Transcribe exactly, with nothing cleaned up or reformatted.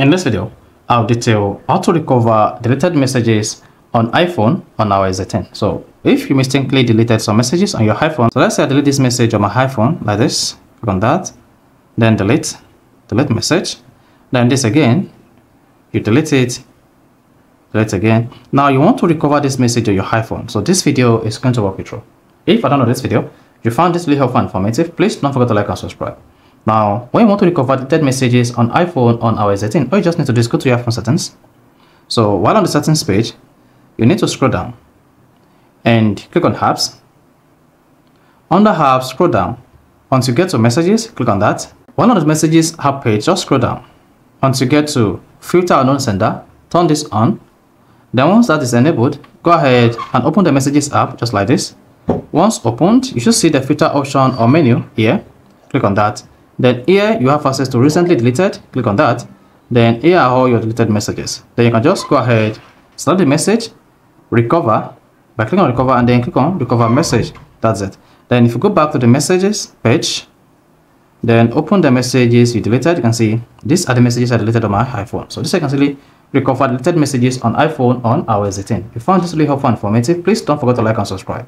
In this video, I'll detail how to recover deleted messages on iPhone on i O S eighteen. So if you mistakenly deleted some messages on your iPhone, so let's say I delete this message on my iPhone like this, click on that, then delete, delete message, then this again, you delete it, delete again. Now you want to recover this message on your iPhone. So this video is going to walk you through. If I don't know this video, you found this really helpful and informative, please don't forget to like and subscribe. Now, when you want to recover deleted messages on iPhone on i O S eighteen, all you just need to do is go to your iPhone settings. So while on the settings page, you need to scroll down and click on apps. Under apps, scroll down. Once you get to messages, click on that. While on the messages app page, just scroll down. Once you get to filter unknown sender, turn this on. Then once that is enabled, go ahead and open the messages app just like this. Once opened, you should see the filter option or menu here. Click on that. Then here you have access to recently deleted, click on that. Then here are all your deleted messages. Then you can just go ahead, select the message, recover, by clicking on recover and then click on recover message. That's it. Then if you go back to the messages page, then open the messages you deleted, you can see these are the messages I deleted on my iPhone. So this I can see recover deleted messages on iPhone on i O S eighteen. If you found this really helpful and informative, please don't forget to like and subscribe.